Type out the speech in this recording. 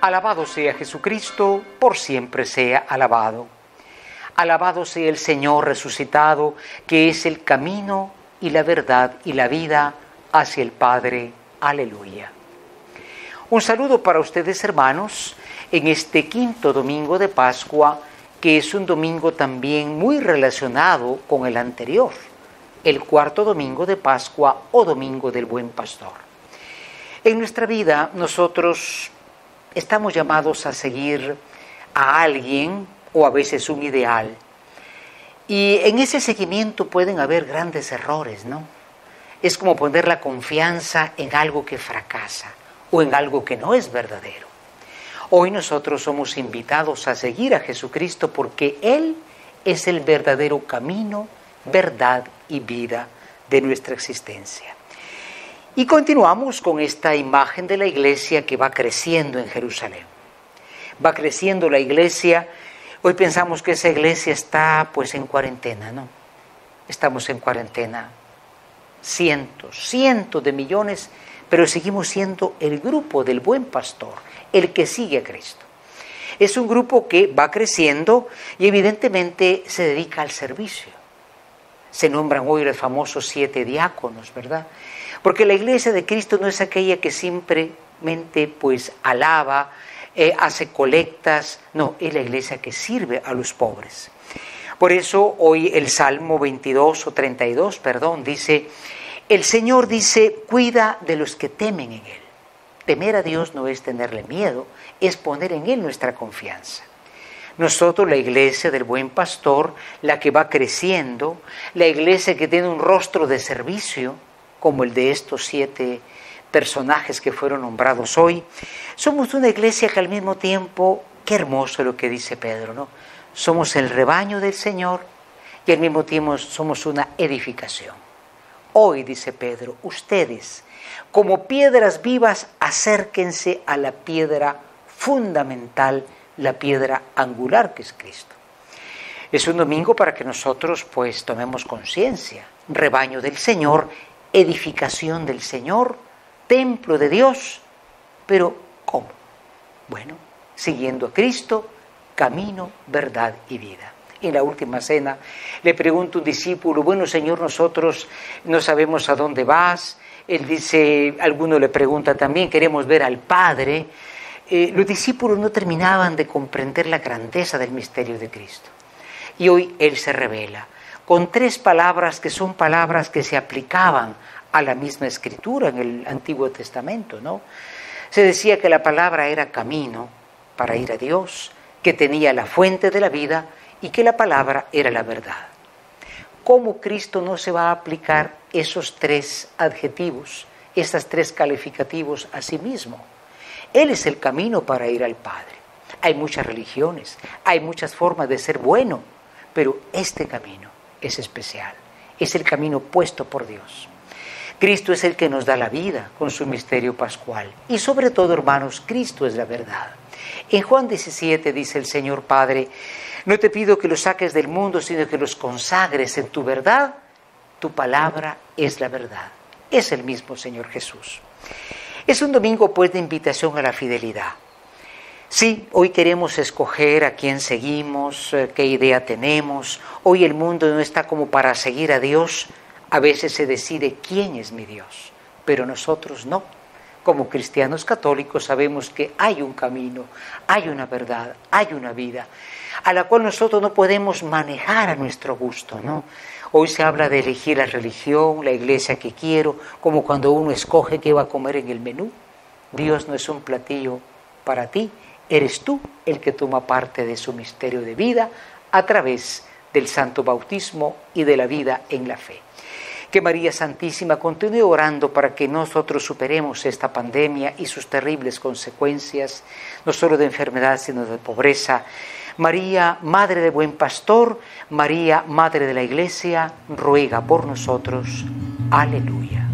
Alabado sea Jesucristo, por siempre sea alabado. Alabado sea el Señor resucitado, que es el camino y la verdad y la vida hacia el Padre. Aleluya. Un saludo para ustedes, hermanos, en este quinto domingo de Pascua, que es un domingo también muy relacionado con el anterior, el cuarto domingo de Pascua o domingo del Buen Pastor. En nuestra vida nosotros estamos llamados a seguir a alguien o a veces un ideal. Y en ese seguimiento pueden haber grandes errores, ¿no? Es como poner la confianza en algo que fracasa o en algo que no es verdadero. Hoy nosotros somos invitados a seguir a Jesucristo porque Él es el verdadero camino, verdad y vida de nuestra existencia. Y continuamos con esta imagen de la iglesia que va creciendo en Jerusalén. Va creciendo la iglesia. Hoy pensamos que esa iglesia está pues en cuarentena, ¿no? Estamos en cuarentena. Cientos de millones, pero seguimos siendo el grupo del Buen Pastor, el que sigue a Cristo. Es un grupo que va creciendo y evidentemente se dedica al servicio. Se nombran hoy los famosos 7 diáconos, ¿verdad? Porque la iglesia de Cristo no es aquella que simplemente pues alaba, hace colectas, no, es la iglesia que sirve a los pobres. Por eso hoy el Salmo 32 dice: el Señor dice, cuida de los que temen en Él. Temer a Dios no es tenerle miedo, es poner en Él nuestra confianza. Nosotros, la iglesia del Buen Pastor, la que va creciendo, la iglesia que tiene un rostro de servicio, como el de estos 7 personajes que fueron nombrados hoy, somos una iglesia que al mismo tiempo, qué hermoso lo que dice Pedro, ¿no? Somos el rebaño del Señor y al mismo tiempo somos una edificación. Hoy, dice Pedro, ustedes, como piedras vivas, acérquense a la piedra fundamental, la piedra angular que es Cristo. Es un domingo para que nosotros pues tomemos conciencia, rebaño del Señor, edificación del Señor, templo de Dios, pero ¿cómo? Bueno, siguiendo a Cristo, camino, verdad y vida. En la última cena le pregunta un discípulo: bueno, Señor, nosotros no sabemos a dónde vas. Él dice, alguno le pregunta también, queremos ver al Padre. Los discípulos no terminaban de comprender la grandeza del misterio de Cristo. Y hoy Él se revela con 3 palabras que son palabras que se aplicaban a la misma escritura en el Antiguo Testamento, ¿no? Se decía que la palabra era camino para ir a Dios, que tenía la fuente de la vida y que la palabra era la verdad. ¿Cómo Cristo no se va a aplicar esos 3 adjetivos, esas 3 calificativos a sí mismo? Él es el camino para ir al Padre. Hay muchas religiones, hay muchas formas de ser bueno, pero este camino es especial, es el camino puesto por Dios. Cristo es el que nos da la vida con su misterio pascual. Y sobre todo, hermanos, Cristo es la verdad. En Juan 17 dice el Señor: Padre, no te pido que los saques del mundo, sino que los consagres en tu verdad. Tu palabra es la verdad. Es el mismo Señor Jesús. Es un domingo, pues, de invitación a la fidelidad. Sí, hoy queremos escoger a quién seguimos, qué idea tenemos. Hoy el mundo no está como para seguir a Dios. A veces se decide quién es mi Dios, pero nosotros no. Como cristianos católicos sabemos que hay un camino, hay una verdad, hay una vida, a la cual nosotros no podemos manejar a nuestro gusto, ¿no? Hoy se habla de elegir la religión, la iglesia que quiero, como cuando uno escoge qué va a comer en el menú. Dios no es un platillo para ti, eres tú el que toma parte de su misterio de vida a través del santo bautismo y de la vida en la fe. Que María Santísima continúe orando para que nosotros superemos esta pandemia y sus terribles consecuencias, no solo de enfermedad, sino de pobreza. María, Madre del Buen Pastor, María, Madre de la Iglesia, ruega por nosotros. Aleluya.